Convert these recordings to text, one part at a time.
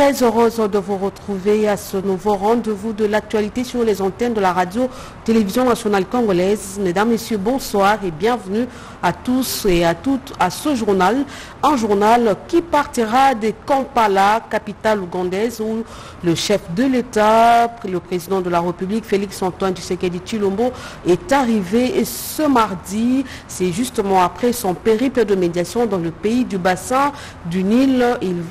Très heureuse de vous retrouver à ce nouveau rendez-vous de l'actualité sur les antennes de la radio-télévision nationale congolaise. Mesdames, Messieurs, bonsoir et bienvenue à tous et à toutes à ce journal. Un journal qui partira de Kampala, capitale ougandaise, où le chef de l'État, le président de la République, Félix Antoine Tshisekedi Tshilombo, est arrivé ce mardi. C'est justement après son périple de médiation dans le pays du bassin du Nil.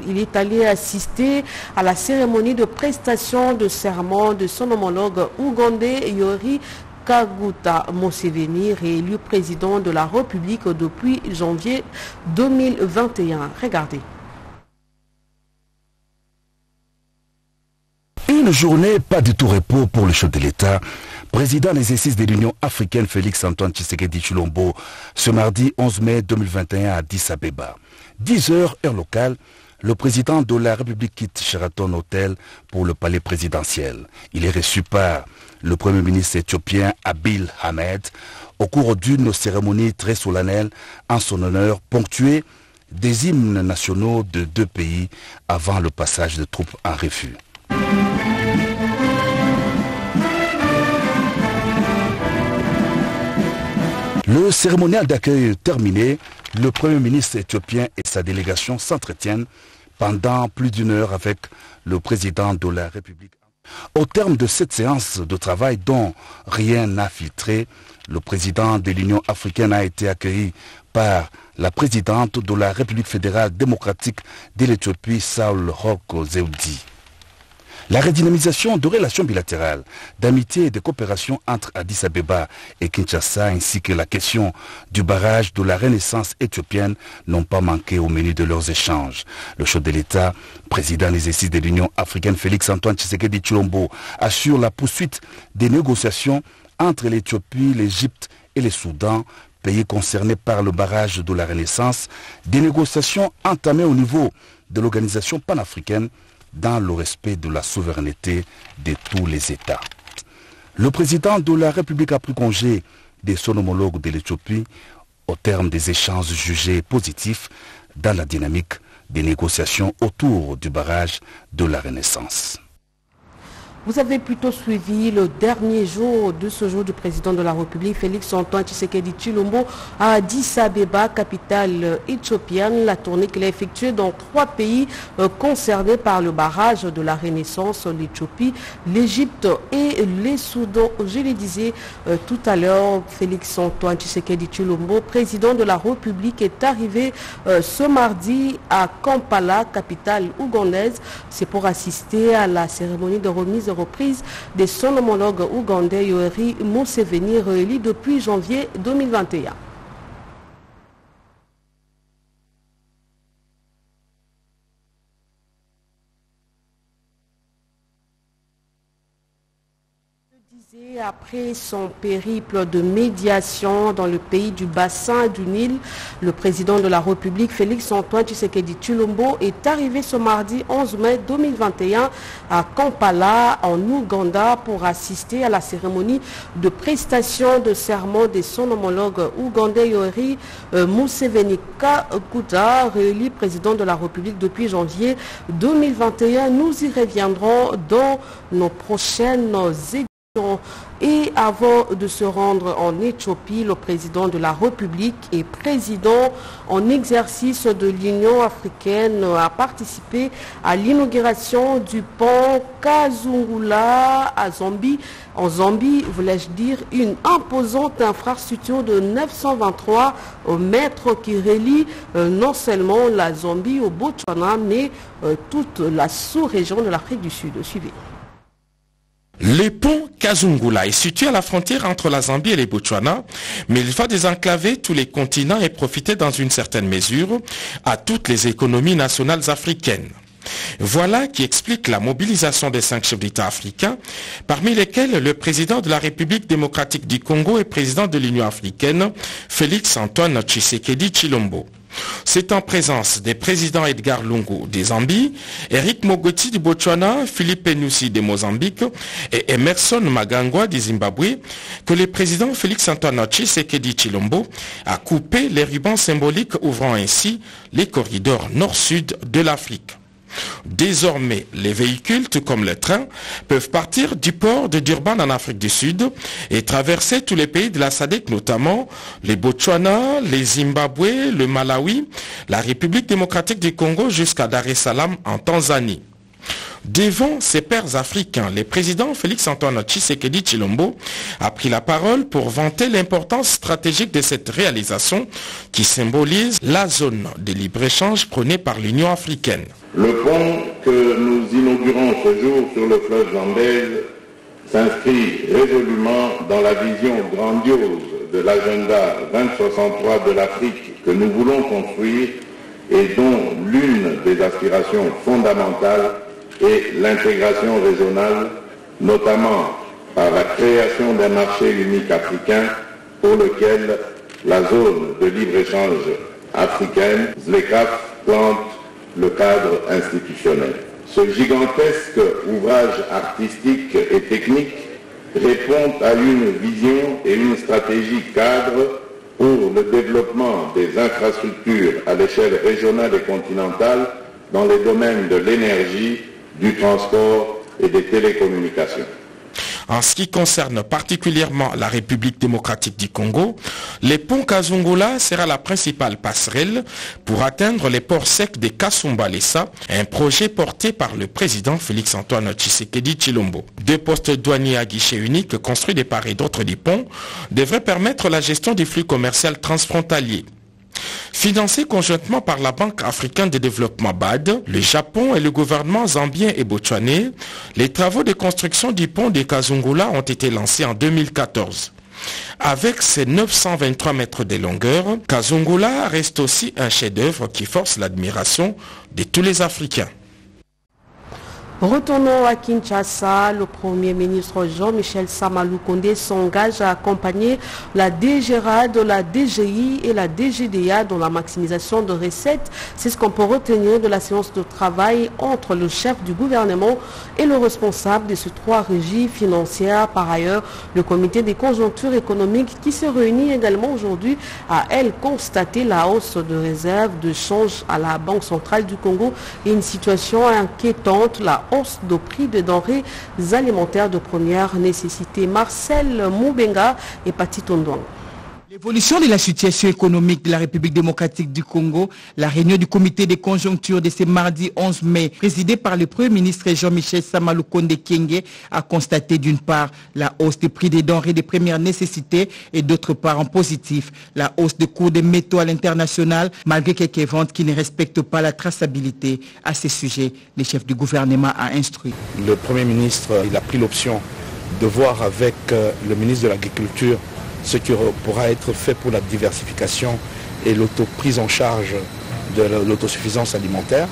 Il est allé assister à la cérémonie de prestation de serment de son homologue ougandais Yoweri Kaguta Museveni, réélu président de la République depuis janvier 2021. Regardez. Une journée pas du tout repos pour le chef de l'État, président des exercices de l'Union africaine Félix Antoine Tshisekedi Tshilombo, ce mardi 11 mai 2021 à Addis Abeba. 10 h heure locale. Le président de la République quitte Sheraton Hotel pour le palais présidentiel. Il est reçu par le premier ministre éthiopien Abiy Ahmed au cours d'une cérémonie très solennelle en son honneur, ponctuée des hymnes nationaux de deux pays avant le passage de troupes en refus. Le cérémonial d'accueil terminé, le premier ministre éthiopien et sa délégation s'entretiennent pendant plus d'une heure avec le président de la République. Au terme de cette séance de travail dont rien n'a filtré, le président de l'Union africaine a été accueilli par la présidente de la République fédérale démocratique de l'Éthiopie, Sahle-Work Zewde. La redynamisation de relations bilatérales, d'amitié et de coopération entre Addis Abeba et Kinshasa ainsi que la question du barrage de la Renaissance éthiopienne n'ont pas manqué au menu de leurs échanges. Le chef de l'État, président des exercices de l'Union africaine Félix Antoine Tshisekedi Tshilombo, assure la poursuite des négociations entre l'Éthiopie, l'Égypte et le Soudan, pays concernés par le barrage de la Renaissance, des négociations entamées au niveau de l'organisation panafricaine dans le respect de la souveraineté de tous les États. Le président de la République a pris congé de son homologue de l'Éthiopie au terme des échanges jugés positifs dans la dynamique des négociations autour du barrage de la Renaissance. Vous avez plutôt suivi le dernier jour de ce jour du président de la République, Félix Antoine Tshisekedi Tshilombo, à Addis Abeba, capitale éthiopienne, la tournée qu'il a effectuée dans 3 pays concernés par le barrage de la Renaissance, l'Éthiopie, l'Égypte et les Soudans. Je le disais tout à l'heure, Félix Antoine Tshisekedi Tshilombo, président de la République, est arrivé ce mardi à Kampala, capitale ougandaise. C'est pour assister à la cérémonie de remise reprise de son homologue ougandais Yoweri Museveni, réélu depuis janvier 2021. Après son périple de médiation dans le pays du bassin du Nil, le président de la République, Félix Antoine Tshisekedi Tshilombo, est arrivé ce mardi 11 mai 2021 à Kampala, en Ouganda, pour assister à la cérémonie de prestation de serment de son homologue ougandais Yoweri Museveni Kaguta, réélu président de la République depuis janvier 2021. Nous y reviendrons dans nos prochaines éditions. Et avant de se rendre en Éthiopie, le président de la République et président en exercice de l'Union africaine a participé à l'inauguration du pont Kazungula à Zambie. En Zambie, voulais-je dire, une imposante infrastructure de 923 mètres qui relie non seulement la Zambie au Botswana, mais toute la sous-région de l'Afrique du Sud. Suivez. Le pont Kazungula est situé à la frontière entre la Zambie et les Botswana, mais il va désenclaver tous les continents et profiter dans une certaine mesure à toutes les économies nationales africaines. Voilà qui explique la mobilisation des 5 chefs d'État africains, parmi lesquels le président de la République démocratique du Congo et président de l'Union africaine, Félix Antoine Tshisekedi Tshilombo. C'est en présence des présidents Edgar Lungo des Zambie, Eric Mogoti du Botswana, Philippe Nussi de Mozambique et Emerson Magangwa du Zimbabwe que le président Félix Antoine Tshisekedi Tshilombo a coupé les rubans symboliques ouvrant ainsi les corridors nord-sud de l'Afrique. Désormais, les véhicules, tout comme les trains, peuvent partir du port de Durban en Afrique du Sud et traverser tous les pays de la SADC, notamment les Botswana, les Zimbabwe, le Malawi, la République démocratique du Congo jusqu'à Dar es Salaam en Tanzanie. Devant ses pairs africains, le président Félix Antoine Tshisekedi Tshilombo a pris la parole pour vanter l'importance stratégique de cette réalisation qui symbolise la zone de libre-échange prônée par l'Union africaine. Le pont que nous inaugurons ce jour sur le fleuve Zambèze s'inscrit résolument dans la vision grandiose de l'agenda 2063 de l'Afrique que nous voulons construire et dont l'une des aspirations fondamentales et l'intégration régionale, notamment par la création d'un marché unique africain pour lequel la zone de libre-échange africaine, ZLECAF, plante le cadre institutionnel. Ce gigantesque ouvrage artistique et technique répond à une vision et une stratégie cadre pour le développement des infrastructures à l'échelle régionale et continentale dans les domaines de l'énergie, du transport et des télécommunications. En ce qui concerne particulièrement la République démocratique du Congo, le pont Kazungula sera la principale passerelle pour atteindre les ports secs de Kassumbalessa, un projet porté par le président Félix Antoine Tshisekedi Tshilombo. Deux postes douaniers à guichet unique construits de part et d'autre du pont devraient permettre la gestion du flux commercial transfrontalier. Financé conjointement par la Banque africaine de développement BAD, le Japon et le gouvernement zambien et botswanais, les travaux de construction du pont de Kazungula ont été lancés en 2014. Avec ses 923 mètres de longueur, Kazungula reste aussi un chef-d'œuvre qui force l'admiration de tous les Africains. Retournons à Kinshasa. Le Premier ministre Jean-Michel Sama Lukonde s'engage à accompagner la DGRA, de la DGI et la DGDA dans la maximisation de recettes. C'est ce qu'on peut retenir de la séance de travail entre le chef du gouvernement et le responsable de ces trois régies financières. Par ailleurs, le comité des conjonctures économiques qui se réunit également aujourd'hui a, elle, constaté la hausse de réserves de change à la Banque centrale du Congo et une situation inquiétante, la hausse de prix des denrées alimentaires de première nécessité. Marcel Moubenga et Pati Tondouan. L'évolution de la situation économique de la République démocratique du Congo, la réunion du comité des conjonctures de ce mardi 11 mai, présidée par le Premier ministre Jean-Michel Sama Lukonde Kyenge, a constaté d'une part la hausse des prix des denrées de première nécessité et d'autre part en positif la hausse des cours des métaux à l'international malgré quelques ventes qui ne respectent pas la traçabilité. À ce sujet, le chef du gouvernement a instruit. Le Premier ministre il a pris l'option de voir avec le ministre de l'Agriculture ce qui pourra être fait pour la diversification et l'auto-prise en charge de l'autosuffisance alimentaire.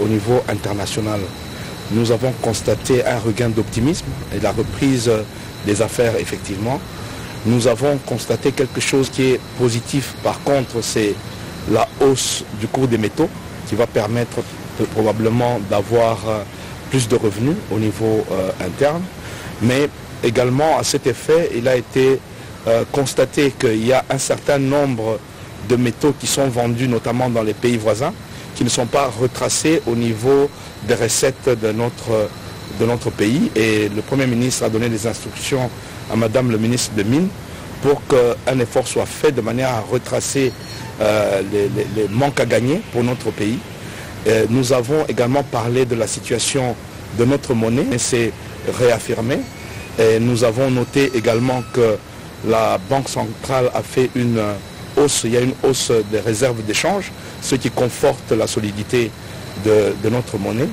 Au niveau international, nous avons constaté un regain d'optimisme et la reprise des affaires, effectivement. Nous avons constaté quelque chose qui est positif, par contre, c'est la hausse du cours des métaux qui va permettre probablement d'avoir plus de revenus au niveau interne. Mais également, à cet effet, il a été constater qu'il y a un certain nombre de métaux qui sont vendus notamment dans les pays voisins qui ne sont pas retracés au niveau des recettes de notre pays, et le Premier ministre a donné des instructions à Madame le ministre des Mines pour qu'un effort soit fait de manière à retracer les manques à gagner pour notre pays. Et nous avons également parlé de la situation de notre monnaie et c'est réaffirmé, et nous avons noté également que la Banque centrale a fait une hausse, il y a une hausse des réserves d'échange, ce qui conforte la solidité de notre monnaie.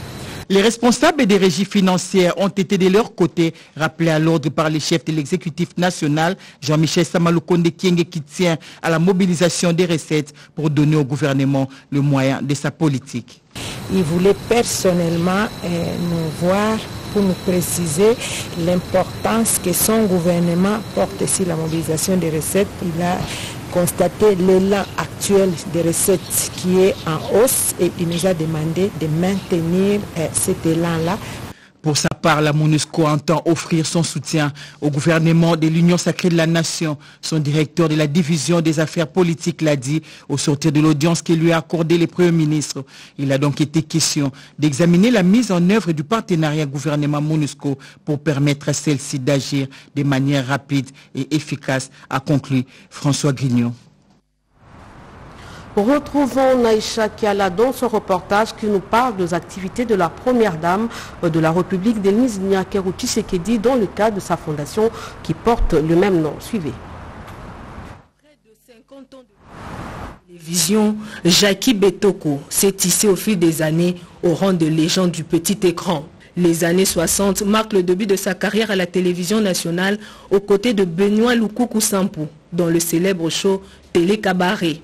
Les responsables des régies financières ont été de leur côté rappelés à l'ordre par le chef de l'exécutif national, Jean-Michel Sama Lukonde Kyenge, qui tient à la mobilisation des recettes pour donner au gouvernement le moyen de sa politique. Il voulait personnellement nous voir pour nous préciser l'importance que son gouvernement porte sur la mobilisation des recettes. Il a constaté l'élan actuel des recettes qui est en hausse et il nous a demandé de maintenir cet élan-là. Pour sa part, la MONUSCO entend offrir son soutien au gouvernement de l'Union sacrée de la nation. Son directeur de la division des affaires politiques l'a dit au sortir de l'audience qui lui a accordé le Premier ministre. Il a donc été question d'examiner la mise en œuvre du partenariat gouvernement-MONUSCO pour permettre à celle-ci d'agir de manière rapide et efficace, a conclu François Grignon. Retrouvons Naïcha Kiala dans ce reportage qui nous parle des activités de la première dame de la République, Denise Nyakeru Tshisekedi, dans le cadre de sa fondation qui porte le même nom. Suivez. Près de 50 ans de télévision, Jackie Betoko s'est tissée au fil des années au rang de légende du petit écran. Les années 60 marquent le début de sa carrière à la télévision nationale aux côtés de Benoît Loukou Kousampou dans le célèbre show Télé Cabaret.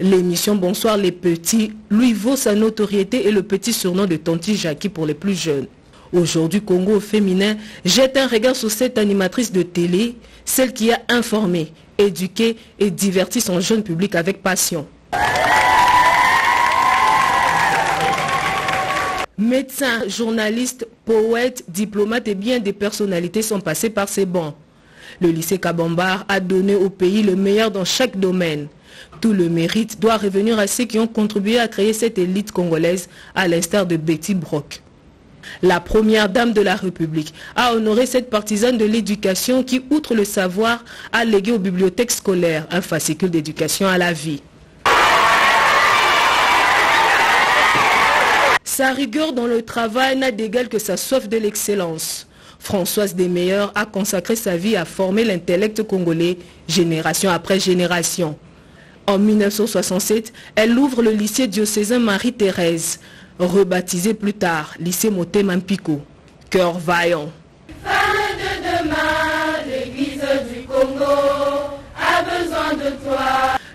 L'émission Bonsoir les Petits lui vaut sa notoriété et le petit surnom de Tanti Jackie pour les plus jeunes. Aujourd'hui, Congo féminin jette un regard sur cette animatrice de télé, celle qui a informé, éduqué et diverti son jeune public avec passion. Médecins, journalistes, poètes, diplomates et bien des personnalités sont passées par ces bancs. Le lycée Kabambar a donné au pays le meilleur dans chaque domaine. Tout le mérite doit revenir à ceux qui ont contribué à créer cette élite congolaise, à l'instar de Betty Brock. La première dame de la République a honoré cette partisane de l'éducation qui, outre le savoir, a légué aux bibliothèques scolaires un fascicule d'éducation à la vie. Sa rigueur dans le travail n'a d'égal que sa soif de l'excellence. Françoise Desmeilleurs a consacré sa vie à former l'intellect congolais, génération après génération. En 1967, elle ouvre le lycée diocésain Marie-Thérèse, rebaptisé plus tard lycée Motema Mpiko. Cœur vaillant. Femme de demain, l'église du Congo a besoin de toi.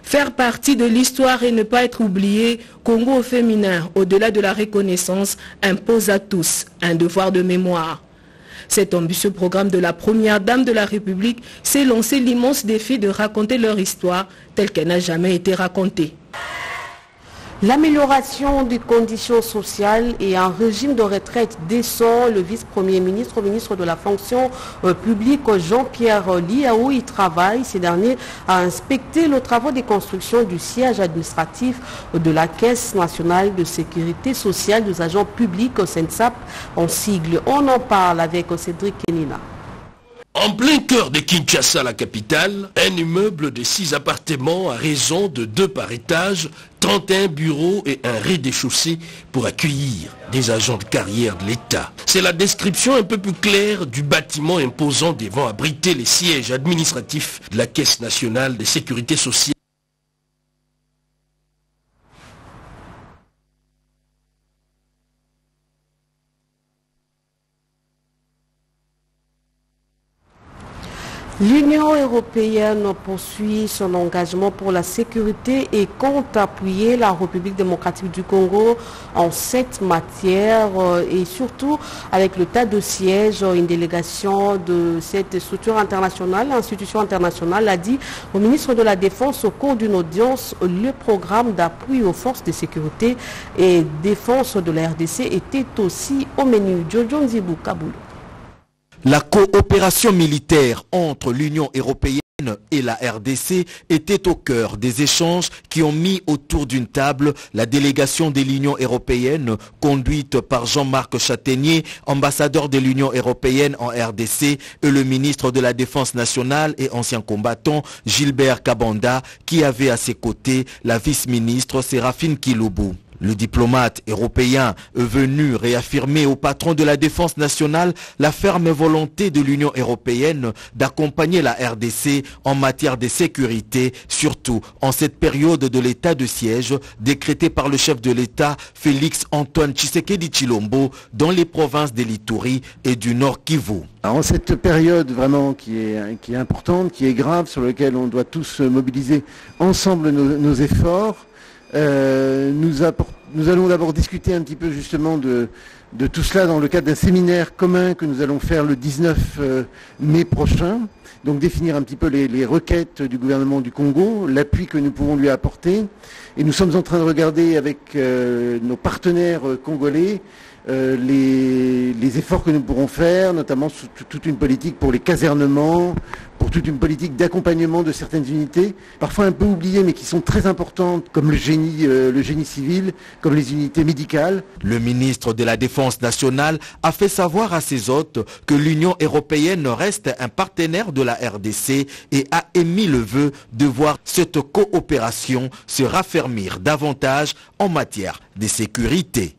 Faire partie de l'histoire et ne pas être oublié, Congo féminin, au-delà de la reconnaissance, impose à tous un devoir de mémoire. Cet ambitieux programme de la première dame de la République s'est lancé l'immense défi de raconter leur histoire telle qu'elle n'a jamais été racontée. L'amélioration des conditions sociales et un régime de retraite décent, le vice-premier ministre, ministre de la fonction publique Jean-Pierre Liao y travaille. Ces derniers a inspecté les travaux de construction du siège administratif de la Caisse nationale de sécurité sociale des agents publics, CNSAP, en sigle. On en parle avec Cédric Kenina. En plein cœur de Kinshasa, la capitale, un immeuble de 6 appartements à raison de 2 par étage, 31 bureaux et un rez-de-chaussée pour accueillir des agents de carrière de l'État. C'est la description un peu plus claire du bâtiment imposant devant abriter les sièges administratifs de la Caisse nationale de sécurité sociale. L'Union européenne poursuit son engagement pour la sécurité et compte appuyer la République démocratique du Congo en cette matière et surtout avec le tas de sièges. Une délégation de cette structure internationale, l'institution internationale, a dit au ministre de la Défense au cours d'une audience le programme d'appui aux forces de sécurité et défense de la RDC était aussi au menu. Jojo Nzibou Kaboul. La coopération militaire entre l'Union européenne et la RDC était au cœur des échanges qui ont mis autour d'une table la délégation de l'Union européenne conduite par Jean-Marc Châtaignier, ambassadeur de l'Union européenne en RDC, et le ministre de la Défense nationale et ancien combattant Gilbert Kabanda qui avait à ses côtés la vice-ministre Séraphine Kiloubou. Le diplomate européen est venu réaffirmer au patron de la Défense nationale la ferme volonté de l'Union européenne d'accompagner la RDC en matière de sécurité, surtout en cette période de l'état de siège décrété par le chef de l'État Félix Antoine Tshisekedi Tshilombo dans les provinces de l'Ituri et du Nord Kivu. En cette période vraiment qui est importante, qui est grave, sur laquelle on doit tous mobiliser ensemble nos efforts, nous allons d'abord discuter un petit peu justement de tout cela dans le cadre d'un séminaire commun que nous allons faire le 19 mai prochain. Donc définir un petit peu les requêtes du gouvernement du Congo, l'appui que nous pouvons lui apporter. Et nous sommes en train de regarder avec nos partenaires congolais les efforts que nous pourrons faire, notamment sur toute une politique pour les casernements, pour toute une politique d'accompagnement de certaines unités, parfois un peu oubliées mais qui sont très importantes, comme le génie civil, comme les unités médicales. Le ministre de la Défense nationale a fait savoir à ses hôtes que l'Union européenne reste un partenaire de la RDC et a émis le vœu de voir cette coopération se raffermir davantage en matière de sécurité.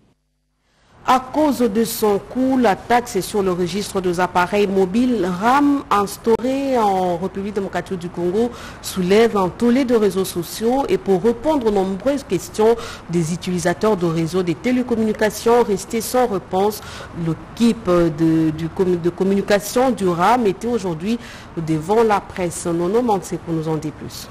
À cause de son coût, la taxe sur le registre des appareils mobiles RAM instaurée en République démocratique du Congo soulève un tollé de réseaux sociaux et pour répondre aux nombreuses questions des utilisateurs de réseaux des télécommunications restés sans réponse, l'équipe de communication du RAM était aujourd'hui devant la presse. Non, non, c'est pour nous en dire plus.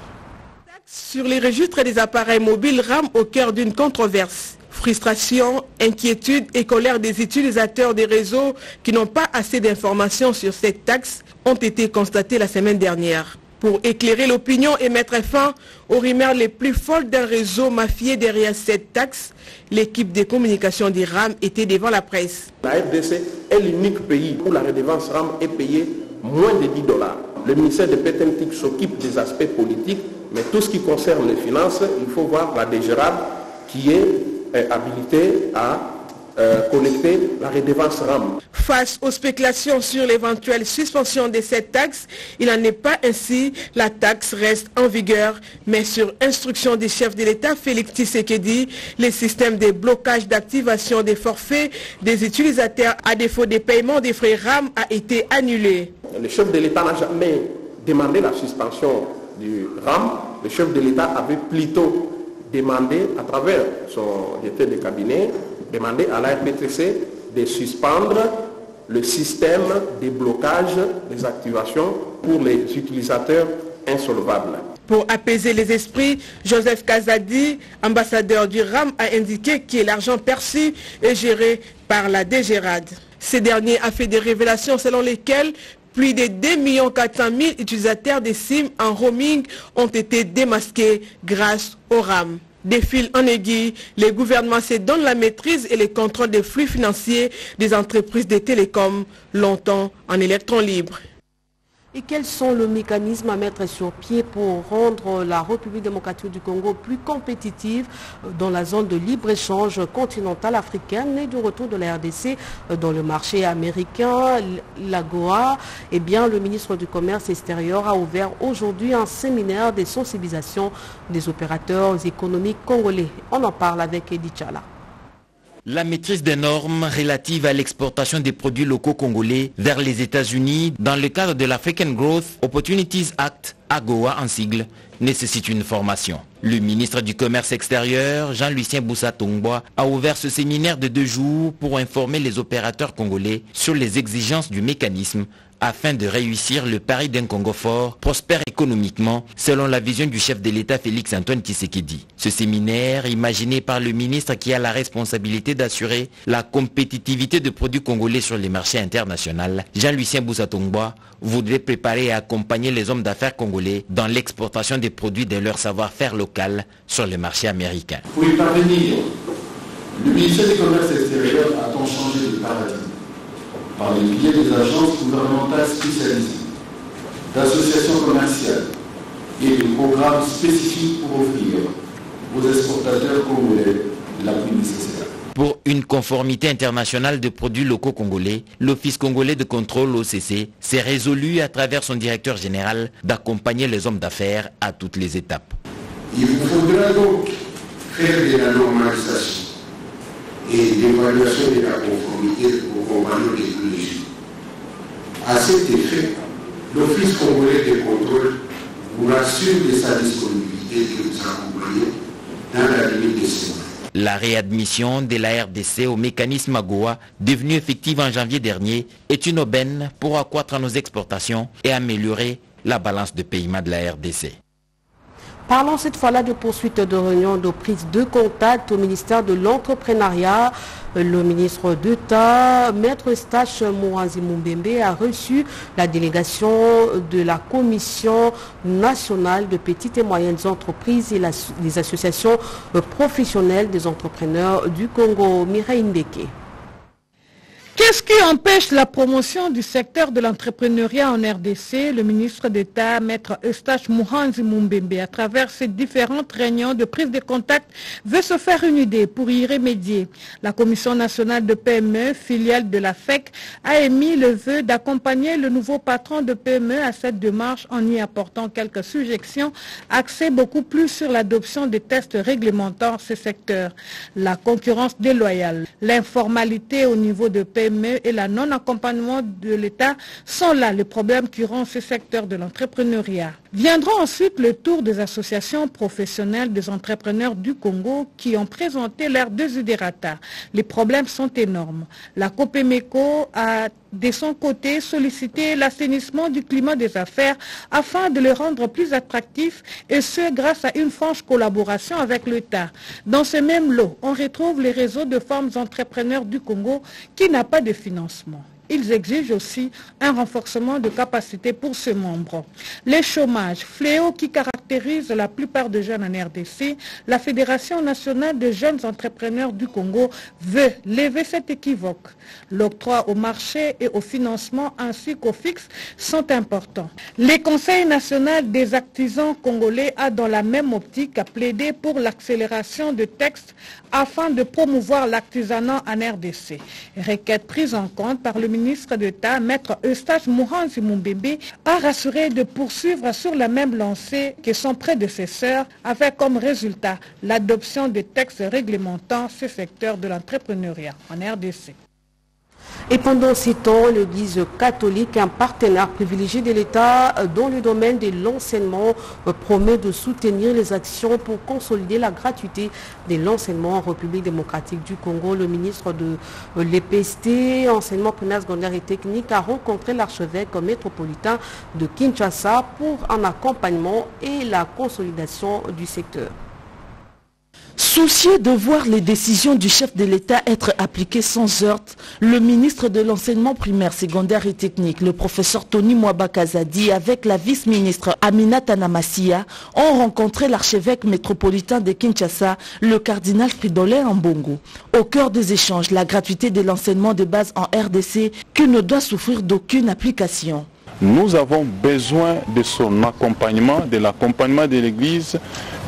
Sur les registres des appareils mobiles RAM au cœur d'une controverse. Frustration, inquiétude et colère des utilisateurs des réseaux qui n'ont pas assez d'informations sur cette taxe ont été constatées la semaine dernière. Pour éclairer l'opinion et mettre fin aux rumeurs les plus folles d'un réseau mafié derrière cette taxe, l'équipe des communications des RAM était devant la presse. La RDC est l'unique pays où la redevance RAM est payée moins de 10 $. Le ministère de Pétentique s'occupe des aspects politiques, mais tout ce qui concerne les finances, il faut voir la DGRA qui est habilité à collecter la redevance RAM. Face aux spéculations sur l'éventuelle suspension de cette taxe, il n'en est pas ainsi. La taxe reste en vigueur, mais sur instruction du chef de l'État, Félix Tshisekedi, les systèmes de blocage d'activation des forfaits des utilisateurs à défaut des paiements des frais RAM a été annulé. Le chef de l'État n'a jamais demandé la suspension du RAM. Le chef de l'État avait plutôt demander à travers son directeur de cabinet, demander à la RPTC de suspendre le système de blocage des activations pour les utilisateurs insolvables. Pour apaiser les esprits, Joseph Kazadi, ambassadeur du RAM, a indiqué que l'argent perçu est géré par la DGRAD. Ce dernier a fait des révélations selon lesquelles plus de 2 400 000 utilisateurs des SIM en roaming ont été démasqués grâce au RAM. Des fils en aiguille, les gouvernements se donnent la maîtrise et le contrôle des flux financiers des entreprises de télécoms, longtemps en électron libre. Et quels sont les mécanismes à mettre sur pied pour rendre la République démocratique du Congo plus compétitive dans la zone de libre-échange continentale africaine et du retour de la RDC dans le marché américain, l'AGOA? Eh bien, le ministre du Commerce extérieur a ouvert aujourd'hui un séminaire de sensibilisation des opérateurs économiques congolais. On en parle avec Edi Chala. La maîtrise des normes relatives à l'exportation des produits locaux congolais vers les États-Unis dans le cadre de l'African Growth Opportunities Act, AGOA en sigle, nécessite une formation. Le ministre du Commerce extérieur, Jean-Lucien Bussa Tongba, a ouvert ce séminaire de 2 jours pour informer les opérateurs congolais sur les exigences du mécanisme afin de réussir le pari d'un Congo fort, prospère économiquement, selon la vision du chef de l'État Félix Antoine Tshisekedi. Ce séminaire, imaginé par le ministre qui a la responsabilité d'assurer la compétitivité de produits congolais sur les marchés internationaux, Jean-Lucien Bussa Tongba voudrait préparer et accompagner les hommes d'affaires congolais dans l'exportation des produits de leur savoir-faire local sur le marché américain. Pour y parvenir, le ministère du Commerce extérieur a donc changé de paradigme par les biais des agences gouvernementales spécialisées, d'associations commerciales et de programmes spécifiques pour offrir aux exportateurs congolais l'appui nécessaire. Pour une conformité internationale de produits locaux congolais, l'Office congolais de contrôle OCC s'est résolu à travers son directeur général d'accompagner les hommes d'affaires à toutes les étapes. Il vous faudra donc faire de la normalisation et l'évaluation de la conformité aux compagnies technologiques. À cet effet, l'Office congolais de contrôle vous rassure de sa disponibilité que vous accompagnez dans la limite des semaines. La réadmission de la RDC au mécanisme AGOA, devenue effective en janvier dernier, est une aubaine pour accroître nos exportations et améliorer la balance de paiement de la RDC. Parlons cette fois-là de poursuite de réunions de prise de contact au ministère de l'entrepreneuriat. Le ministre d'État, Maître Eustache Muhanzi Mubembe, a reçu la délégation de la Commission nationale de petites et moyennes entreprises et les associations professionnelles des entrepreneurs du Congo. Mireille Ndeke. Qu'est-ce qui empêche la promotion du secteur de l'entrepreneuriat en RDC? Le ministre d'État, maître Eustache Muhanzi Mubembe, à travers ses différentes réunions de prise de contact, veut se faire une idée pour y remédier. La Commission nationale de PME, filiale de la FEC, a émis le vœu d'accompagner le nouveau patron de PME à cette démarche en y apportant quelques suggestions, axées beaucoup plus sur l'adoption des tests réglementant ces secteurs. La concurrence déloyale, l'informalité au niveau de PME, et la non-accompagnement de l'État sont là les problèmes qui rendent ce secteur de l'entrepreneuriat. Viendront ensuite le tour des associations professionnelles des entrepreneurs du Congo qui ont présenté leurs desiderata. Les problèmes sont énormes. La Copémeco a de son côté sollicité l'assainissement du climat des affaires afin de le rendre plus attractif et ce grâce à une franche collaboration avec l'État. Dans ce même lot, on retrouve les réseaux de femmes entrepreneurs du Congo qui n'a pas de financement. Ils exigent aussi un renforcement de capacité pour ce membre. Les chômages, fléau qui caractérise la plupart des jeunes en RDC, la Fédération nationale des jeunes entrepreneurs du Congo veut lever cet équivoque. L'octroi au marché et au financement ainsi qu'au fixe sont importants. Les conseils nationaux des artisans congolais a dans la même optique à plaider pour l'accélération de textes afin de promouvoir l'artisanat en RDC. Requête prise en compte par le ministre d'État, maître Eustache Muhanzi Mubembe, a rassuré de poursuivre sur la même lancée que son prédécesseur, avec comme résultat l'adoption des textes réglementant ce secteur de l'entrepreneuriat en RDC. Et pendant ces temps, l'Église catholique, un partenaire privilégié de l'État dans le domaine de l'enseignement, promet de soutenir les actions pour consolider la gratuité de l'enseignement en République démocratique du Congo. Le ministre de l'EPST, enseignement primaire, secondaire et technique, a rencontré l'archevêque métropolitain de Kinshasa pour un accompagnement et la consolidation du secteur. Soucieux de voir les décisions du chef de l'État être appliquées sans heurte, le ministre de l'enseignement primaire, secondaire et technique, le professeur Tony Mwabakazadi, avec la vice-ministre Aminata Namasia, ont rencontré l'archevêque métropolitain de Kinshasa, le cardinal Fridolin Ambongo. Au cœur des échanges, la gratuité de l'enseignement de base en RDC, qui ne doit souffrir d'aucune application. Nous avons besoin de son accompagnement, de l'accompagnement de l'Église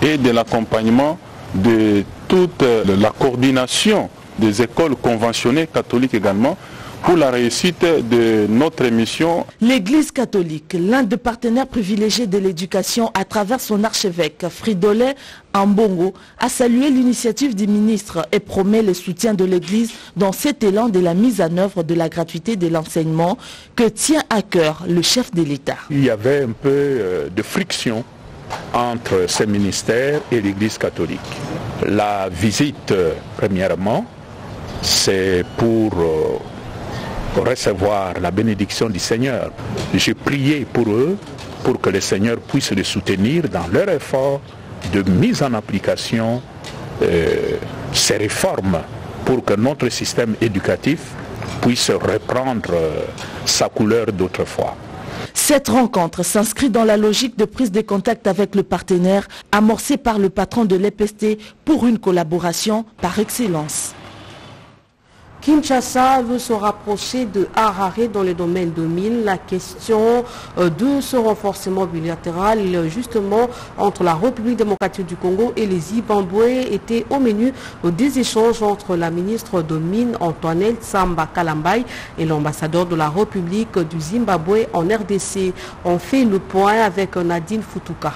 et de l'accompagnement de toute la coordination des écoles conventionnées catholiques également pour la réussite de notre mission. L'Église catholique, l'un des partenaires privilégiés de l'éducation à travers son archevêque Fridolin Ambongo, a salué l'initiative du ministre et promet le soutien de l'Église dans cet élan de la mise en œuvre de la gratuité de l'enseignement que tient à cœur le chef de l'État. Il y avait un peu de friction entre ces ministères et l'Église catholique. La visite, premièrement, c'est pour recevoir la bénédiction du Seigneur. J'ai prié pour eux, pour que le Seigneur puisse les soutenir dans leur effort de mise en application ces réformes pour que notre système éducatif puisse reprendre sa couleur d'autrefois. Cette rencontre s'inscrit dans la logique de prise de contact avec le partenaire amorcée par le patron de l'EPST pour une collaboration par excellence. Kinshasa veut se rapprocher de Harare dans le domaine de mines. La question de ce renforcement bilatéral, justement, entre la République démocratique du Congo et les Zimbabwe était au menu des échanges entre la ministre de Mines, Antoinette N'Samba Kalambayi, et l'ambassadeur de la République du Zimbabwe en RDC. On fait le point avec Nadine Futuka.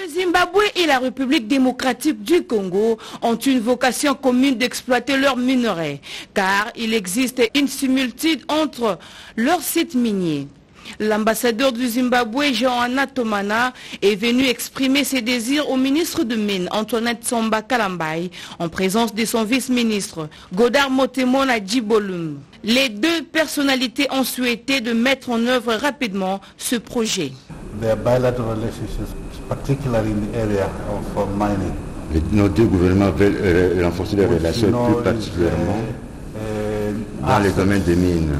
Le Zimbabwe et la République démocratique du Congo ont une vocation commune d'exploiter leurs minerais, car il existe une similitude entre leurs sites miniers. L'ambassadeur du Zimbabwe, Joanna Tomana, est venu exprimer ses désirs au ministre de Mines, Antoinette N'Samba Kalambayi, en présence de son vice-ministre, Godard Motemona Djibolum. Les deux personnalités ont souhaité de mettre en œuvre rapidement ce projet. Nos deux gouvernements veulent renforcer les relations plus particulièrement dans les domaines des mines.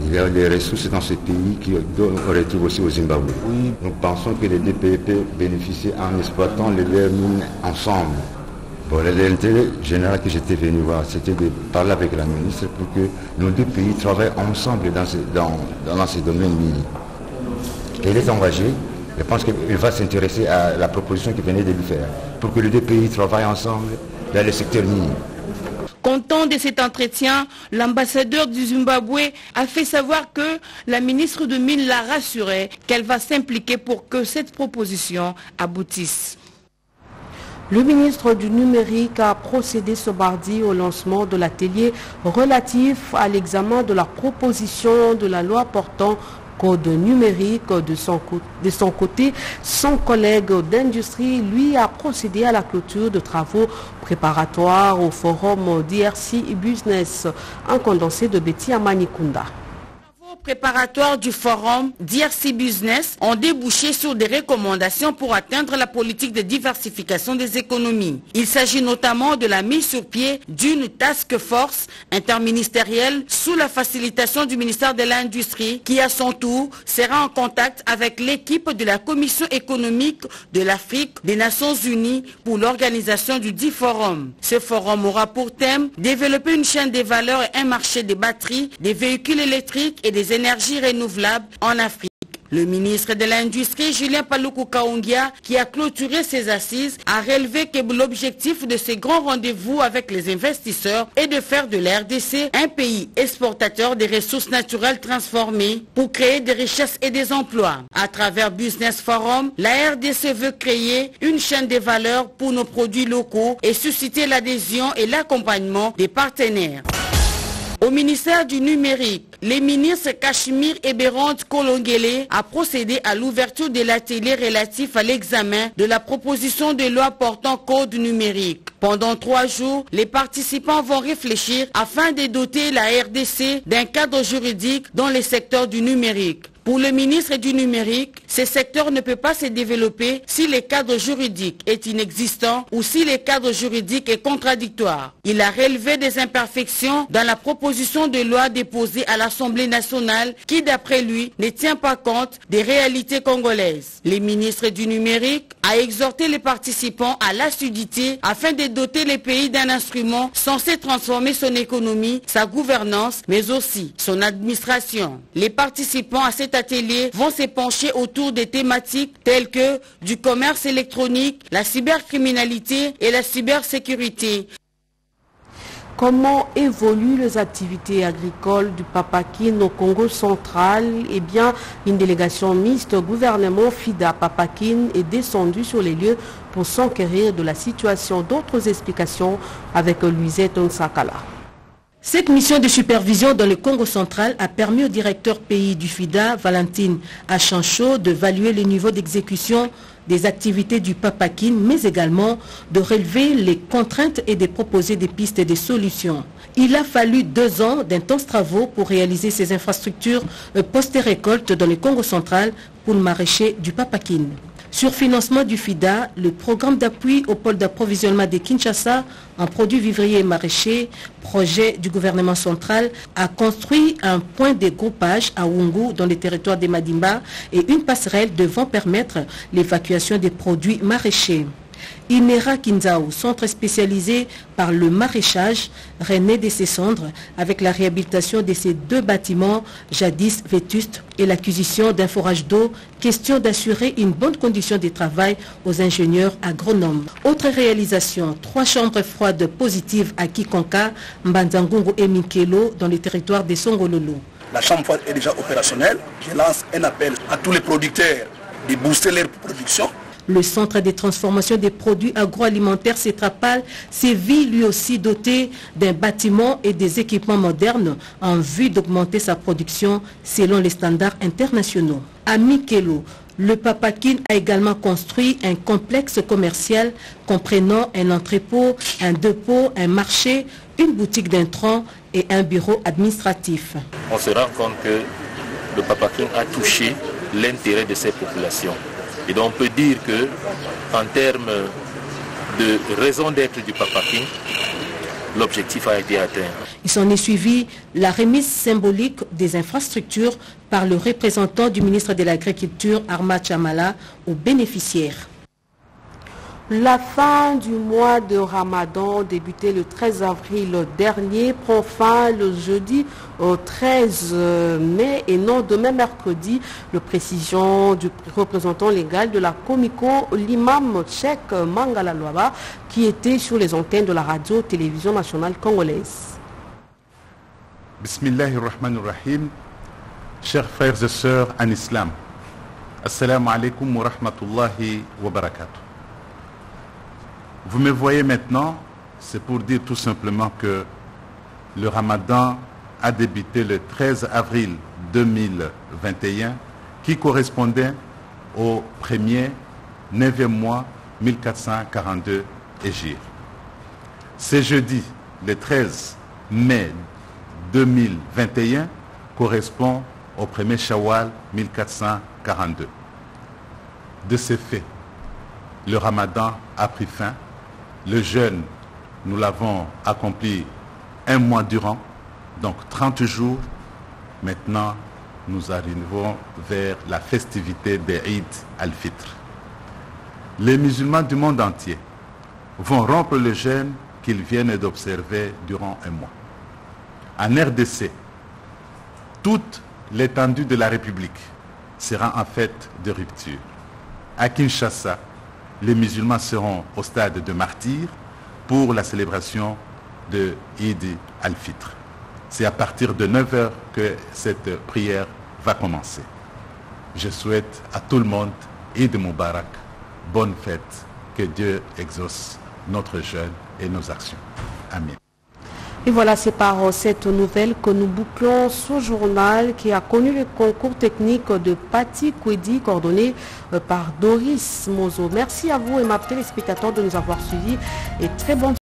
Il y a des ressources dans ce pays qu'on retrouve aussi au Zimbabwe. Oui. Nous pensons que les deux pays peuvent bénéficier en exploitant les leurs mines ensemble. Bon, la réalité générale que j'étais venu voir, c'était de parler avec la ministre pour que nos deux pays travaillent ensemble dans ces domaines miniers. Elle est engagée, je pense qu'elle va s'intéresser à la proposition qui venait de lui faire, pour que les deux pays travaillent ensemble dans le secteur minier. Content de cet entretien, l'ambassadeur du Zimbabwe a fait savoir que la ministre de Mines l'a rassuré qu'elle va s'impliquer pour que cette proposition aboutisse. Le ministre du Numérique a procédé ce mardi au lancement de l'atelier relatif à l'examen de la proposition de la loi portant code numérique. De son côté, son collègue d'industrie, lui, a procédé à la clôture de travaux préparatoires au forum DRC Business. Un condensé de Betty Amanikunda. Préparatoires du forum DRC Business ont débouché sur des recommandations pour atteindre la politique de diversification des économies. Il s'agit notamment de la mise sur pied d'une task force interministérielle sous la facilitation du ministère de l'Industrie qui à son tour sera en contact avec l'équipe de la Commission économique de l'Afrique des Nations Unies pour l'organisation du dit forum. Ce forum aura pour thème développer une chaîne des valeurs et un marché des batteries, des véhicules électriques et des énergies renouvelables en Afrique. Le ministre de l'Industrie, Julien Paluku Kaungia, qui a clôturé ses assises, a relevé que l'objectif de ces grands rendez-vous avec les investisseurs est de faire de la RDC un pays exportateur des ressources naturelles transformées pour créer des richesses et des emplois. À travers Business Forum, la RDC veut créer une chaîne de valeur pour nos produits locaux et susciter l'adhésion et l'accompagnement des partenaires. Au ministère du Numérique, les ministres Cachemire et Berrand Kolongele a procédé à l'ouverture de l'atelier relatif à l'examen de la proposition de loi portant code numérique. Pendant 3 jours, les participants vont réfléchir afin de doter la RDC d'un cadre juridique dans les secteurs du numérique. Pour le ministre du Numérique, ce secteur ne peut pas se développer si le cadre juridique est inexistant ou si le cadre juridique est contradictoire. Il a relevé des imperfections dans la proposition de loi déposée à l'Assemblée nationale qui, d'après lui, ne tient pas compte des réalités congolaises. Le ministre du Numérique a exhorté les participants à l'assiduité afin de doter le pays d'un instrument censé transformer son économie, sa gouvernance, mais aussi son administration. Les participants à cette ateliers vont se pencher autour des thématiques telles que du commerce électronique, la cybercriminalité et la cybersécurité. Comment évoluent les activités agricoles du Papakin au Congo central? Eh bien, une délégation mixte au gouvernement FIDA Papakin est descendue sur les lieux pour s'enquérir de la situation. D'autres explications avec Louisette Nsakala. Cette mission de supervision dans le Congo central a permis au directeur pays du FIDA, Valentine Achancho, de d'évaluer le niveau d'exécution des activités du Papakin, mais également de relever les contraintes et de proposer des pistes et des solutions. Il a fallu 2 ans d'intenses travaux pour réaliser ces infrastructures post-récolte dans le Congo central pour le maraîcher du Papakin. Sur financement du FIDA, le programme d'appui au pôle d'approvisionnement de Kinshasa en produits vivriers et maraîchers, projet du gouvernement central, a construit un point de groupage à Wungu dans le territoire de Madimba et une passerelle devant permettre l'évacuation des produits maraîchers. Inera Kinzao, centre spécialisé par le maraîchage, renaît de ses cendres avec la réhabilitation de ses 2 bâtiments, jadis vétustes, et l'acquisition d'un forage d'eau, question d'assurer une bonne condition de travail aux ingénieurs agronomes. Autre réalisation, 3 chambres froides positives à Kikonka, Mbanzangungu et Minkelo dans le territoire de Songololo. La chambre froide est déjà opérationnelle. Je lance un appel à tous les producteurs de booster leur production. Le centre de transformation des produits agroalimentaires Cetrapal s'est vu lui aussi doté d'un bâtiment et des équipements modernes en vue d'augmenter sa production selon les standards internationaux. À Mikelo, le Papakin a également construit un complexe commercial comprenant un entrepôt, un dépôt, un marché, une boutique d'intrants et un bureau administratif. On se rend compte que le Papakin a touché l'intérêt de ces populations. Et donc on peut dire que, en termes de raison d'être du Papakin, l'objectif a été atteint. Il s'en est suivi la remise symbolique des infrastructures par le représentant du ministre de l'Agriculture, Arma Chamala, aux bénéficiaires. La fin du mois de Ramadan, débuté le 13 avril dernier, prend fin le jeudi au 13 mai et non demain mercredi. Le précision du représentant légal de la Comico, l'imam tchèque Mangala Loaba, qui était sur les antennes de la radio-télévision nationale congolaise. Bismillahirrahmanirrahim. Chers frères et sœurs en islam, assalamu alaikum wa rahmatullahi wa barakatuh. Vous me voyez maintenant, c'est pour dire tout simplement que le Ramadan a débuté le 13 avril 2021, qui correspondait au premier 9e mois 1442 Hégire. Ce jeudi, le 13 mai 2021, correspond au premier Shawwal 1442. De ce fait, le Ramadan a pris fin. Le jeûne, nous l'avons accompli un mois durant, donc 30 jours. Maintenant, nous arrivons vers la festivité des Eid al-Fitr. Les musulmans du monde entier vont rompre le jeûne qu'ils viennent d'observer durant un mois. En RDC, toute l'étendue de la République sera en fête de rupture. À Kinshasa, les musulmans seront au stade de martyrs pour la célébration de Eid al-Fitr. C'est à partir de 9h que cette prière va commencer. Je souhaite à tout le monde Eid Mubarak, bonne fête, que Dieu exauce notre jeûne et nos actions. Amen. Et voilà, c'est par cette nouvelle que nous bouclons ce journal qui a connu le concours technique de Patti Kwedi, coordonné par Doris Mozo. Merci à vous et ma téléspectateurs de nous avoir suivis et très bonne